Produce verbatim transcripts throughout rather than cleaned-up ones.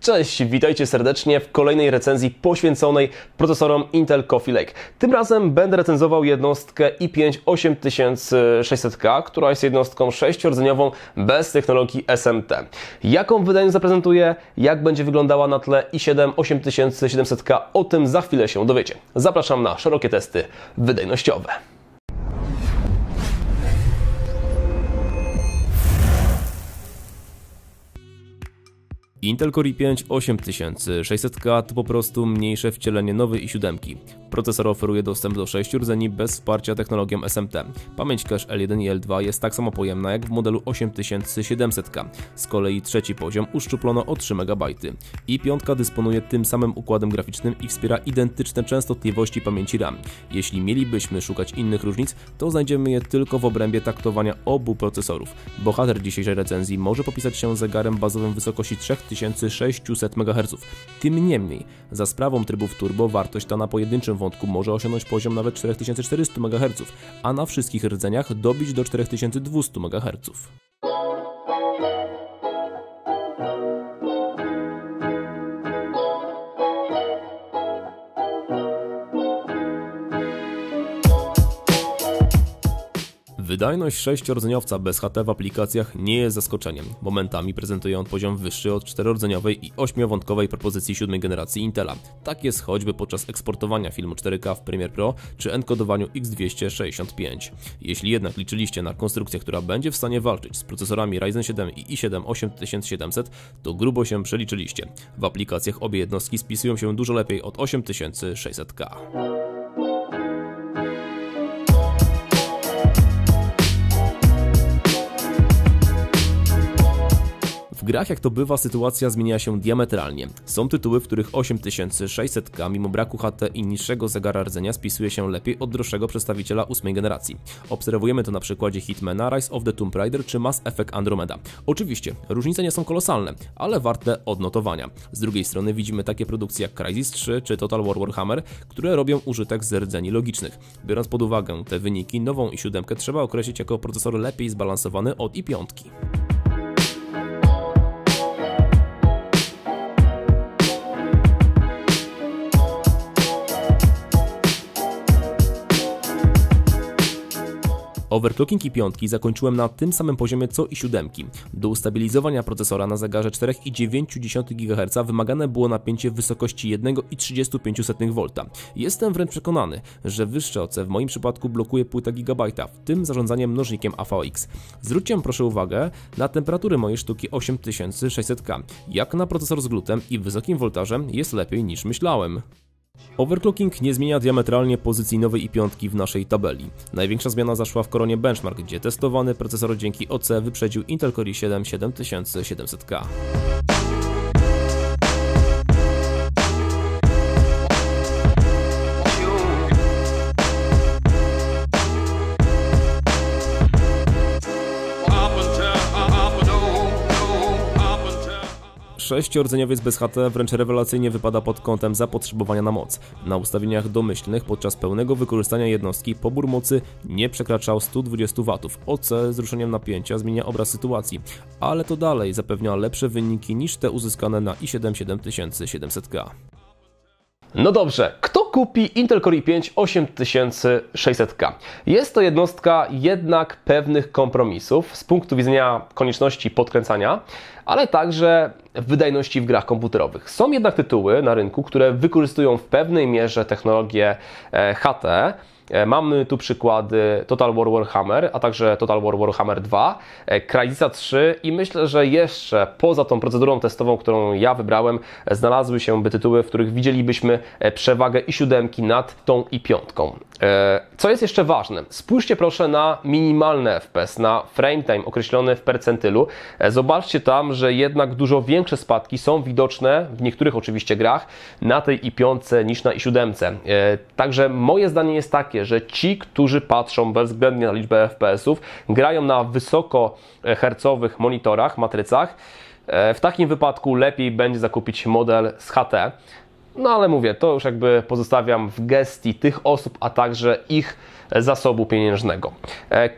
Cześć, witajcie serdecznie w kolejnej recenzji poświęconej procesorom Intel Coffee Lake. Tym razem będę recenzował jednostkę i pięć osiem tysięcy sześćset K, która jest jednostką sześciordzeniową bez technologii S M T. Jaką wydajność zaprezentuję, jak będzie wyglądała na tle i siedem osiem tysięcy siedemset K, o tym za chwilę się dowiecie. Zapraszam na szerokie testy wydajnościowe. Intel Core i pięć osiem tysięcy sześćset K to po prostu mniejsze wcielenie nowej i siedem. Procesor oferuje dostęp do sześciu rdzeni bez wsparcia technologią S M T. Pamięć cache L jeden i L dwa jest tak samo pojemna jak w modelu osiem tysięcy siedemset K. Z kolei trzeci poziom uszczuplono o trzy megabajty. i pięć dysponuje tym samym układem graficznym i wspiera identyczne częstotliwości pamięci RAM. Jeśli mielibyśmy szukać innych różnic, to znajdziemy je tylko w obrębie taktowania obu procesorów. Bohater dzisiejszej recenzji może popisać się zegarem bazowym wysokości trzech tysięcy sześciuset megaherców. Tym niemniej, za sprawą trybów turbo wartość ta na pojedynczym wątku może osiągnąć poziom nawet cztery tysiące czterysta megaherców, a na wszystkich rdzeniach dobić do czterech tysięcy dwustu megaherców. Wydajność sześciordzeniowca bez H T w aplikacjach nie jest zaskoczeniem. Momentami prezentuje on poziom wyższy od czterordzeniowej i ośmiowątkowej propozycji siódmej generacji Intela. Tak jest choćby podczas eksportowania filmu cztery K w Premiere Pro czy enkodowaniu X dwieście sześćdziesiąt pięć. Jeśli jednak liczyliście na konstrukcję, która będzie w stanie walczyć z procesorami Ryzen siedem i i siedem osiem tysięcy siedemset, to grubo się przeliczyliście. W aplikacjach obie jednostki spisują się dużo lepiej od osiem tysięcy sześćset K. W grach, jak to bywa, sytuacja zmienia się diametralnie. Są tytuły, w których osiem tysięcy sześćset K mimo braku H T i niższego zegara rdzenia spisuje się lepiej od droższego przedstawiciela ósmej generacji. Obserwujemy to na przykładzie Hitmana, Rise of the Tomb Raider czy Mass Effect Andromeda. Oczywiście, różnice nie są kolosalne, ale warte odnotowania. Z drugiej strony widzimy takie produkcje jak Crysis trzy czy Total War Warhammer, które robią użytek z rdzeni logicznych. Biorąc pod uwagę te wyniki, nową i siedem trzeba określić jako procesor lepiej zbalansowany od i pięć. Overclocking i pięć zakończyłem na tym samym poziomie co i siedem. Do ustabilizowania procesora na zegarze cztery przecinek dziewięć gigaherca wymagane było napięcie w wysokości jeden przecinek trzydzieści pięć volta. Jestem wręcz przekonany, że wyższe O C w moim przypadku blokuje płytę Gigabyte'a, w tym zarządzanie mnożnikiem A V X. Zwróćcie proszę uwagę na temperatury mojej sztuki osiem tysięcy sześćset K. Jak na procesor z glutem i wysokim woltażem jest lepiej niż myślałem. Overclocking nie zmienia diametralnie pozycji nowej i pięć w naszej tabeli. Największa zmiana zaszła w koronie benchmark, gdzie testowany procesor dzięki O C wyprzedził Intel Core i siedem siedem tysięcy siedemset K. Sześciordzeniowiec bez H T wręcz rewelacyjnie wypada pod kątem zapotrzebowania na moc. Na ustawieniach domyślnych podczas pełnego wykorzystania jednostki pobór mocy nie przekraczał stu dwudziestu watów. O C z ruszeniem napięcia zmienia obraz sytuacji, ale to dalej zapewnia lepsze wyniki niż te uzyskane na i siedem siedem tysięcy siedemset K. No dobrze, kto kupi Intel Core i pięć osiem tysięcy sześćset K? Jest to jednostka jednak pewnych kompromisów z punktu widzenia konieczności podkręcania, ale także wydajności w grach komputerowych. Są jednak tytuły na rynku, które wykorzystują w pewnej mierze technologię H T. Mamy tu przykłady Total War Warhammer, a także Total War Warhammer dwa, Crysisa trzy i myślę, że jeszcze poza tą procedurą testową, którą ja wybrałem, znalazły się by tytuły, w których widzielibyśmy przewagę i siedem nad tą i pięć. Co jest jeszcze ważne? Spójrzcie proszę na minimalne F P S, na frame time określony w percentylu. Zobaczcie tam, że jednak dużo większe spadki są widoczne w niektórych oczywiście grach na tej i pięć niż na i siedem. Także moje zdanie jest takie, że ci, którzy patrzą bezwzględnie na liczbę F P S-ów, grają na wysokohercowych monitorach, matrycach, w takim wypadku lepiej będzie zakupić model z H T. No ale mówię, to już jakby pozostawiam w gestii tych osób, a także ich zasobu pieniężnego.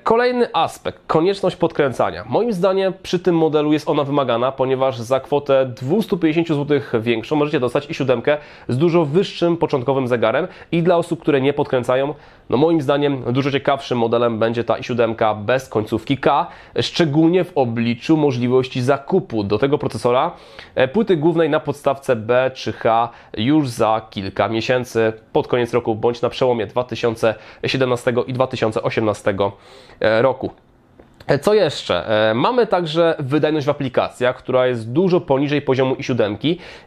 Kolejny aspekt, konieczność podkręcania. Moim zdaniem przy tym modelu jest ona wymagana, ponieważ za kwotę dwieście pięćdziesiąt złotych większą możecie dostać i siódemkę z dużo wyższym początkowym zegarem i dla osób, które nie podkręcają, no moim zdaniem dużo ciekawszym modelem będzie ta i siedem bez końcówki K, szczególnie w obliczu możliwości zakupu do tego procesora płyty głównej na podstawce B czy H już za kilka miesięcy, pod koniec roku bądź na przełomie dwa tysiące siedemnastego i dwa tysiące osiemnastego roku. Co jeszcze? Mamy także wydajność w aplikacjach, która jest dużo poniżej poziomu i siedem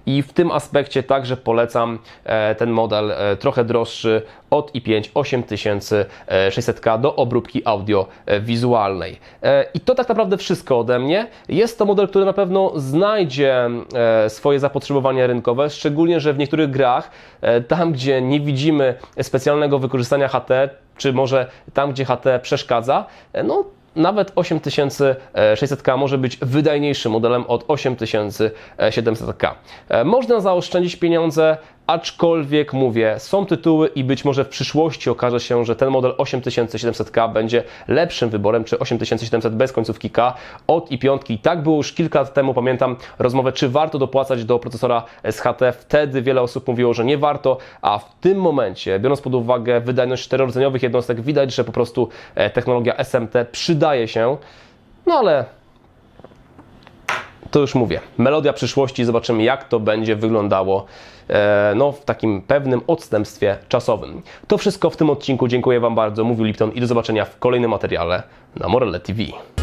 i w tym aspekcie także polecam ten model trochę droższy od i pięć osiem tysięcy sześćset K do obróbki audiowizualnej. I to tak naprawdę wszystko ode mnie. Jest to model, który na pewno znajdzie swoje zapotrzebowanie rynkowe, szczególnie że w niektórych grach, tam gdzie nie widzimy specjalnego wykorzystania H T, czy może tam gdzie H T przeszkadza, no nawet osiem tysięcy sześćset K może być wydajniejszym modelem od osiem tysięcy siedemset K. Można zaoszczędzić pieniądze, aczkolwiek mówię, są tytuły i być może w przyszłości okaże się, że ten model osiem tysięcy siedemset K będzie lepszym wyborem, czy osiem tysięcy siedemset bez końcówki K od i pięć. Tak było już kilka lat temu, pamiętam rozmowę, czy warto dopłacać do procesora z H T. Wtedy wiele osób mówiło, że nie warto, a w tym momencie, biorąc pod uwagę wydajność czterordzeniowych jednostek, widać, że po prostu technologia S M T przydaje się, no ale to już mówię, melodia przyszłości, zobaczymy jak to będzie wyglądało no, w takim pewnym odstępstwie czasowym. To wszystko w tym odcinku, dziękuję Wam bardzo, mówił Lipton i do zobaczenia w kolejnym materiale na Morele T V.